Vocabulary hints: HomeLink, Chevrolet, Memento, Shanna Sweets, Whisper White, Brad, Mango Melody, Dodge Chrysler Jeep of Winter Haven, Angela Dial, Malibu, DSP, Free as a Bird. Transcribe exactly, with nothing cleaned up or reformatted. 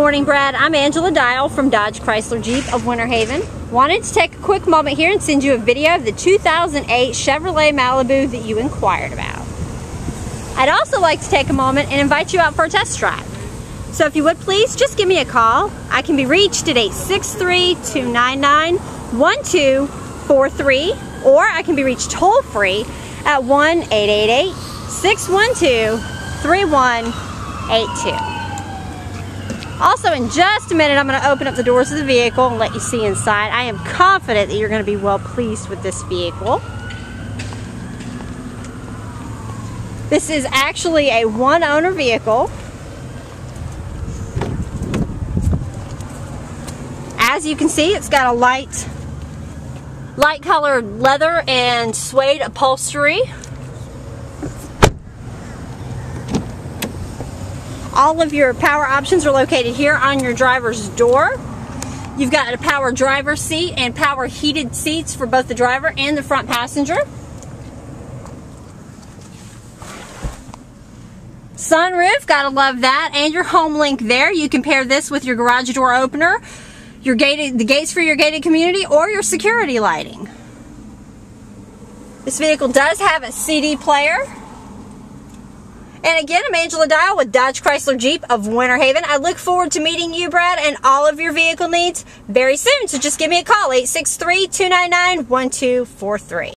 morning, Brad. I'm Angela Dial from Dodge Chrysler Jeep of Winter Haven. Wanted to take a quick moment here and send you a video of the two thousand eight Chevrolet Malibu that you inquired about. I'd also like to take a moment and invite you out for a test drive. So if you would please, just give me a call. I can be reached at eight six three, two nine nine, one two four three, or I can be reached toll-free at one eight eight eight, six one two, three one eight two. Also, in just a minute, I'm going to open up the doors of the vehicle and let you see inside. I am confident that you're going to be well pleased with this vehicle. This is actually a one-owner vehicle. As you can see, it's got a light, light colored leather and suede upholstery. All of your power options are located here on your driver's door. You've got a power driver seat and power heated seats for both the driver and the front passenger. Sunroof, gotta love that, and your HomeLink there. You can pair this with your garage door opener, your gated, the gates for your gated community, or your security lighting. This vehicle does have a C D player. And again, I'm Angela Dial with Dodge Chrysler Jeep of Winter Haven. I look forward to meeting you, Brad, and all of your vehicle needs very soon. So just give me a call, eight six three, two nine nine, one two four three.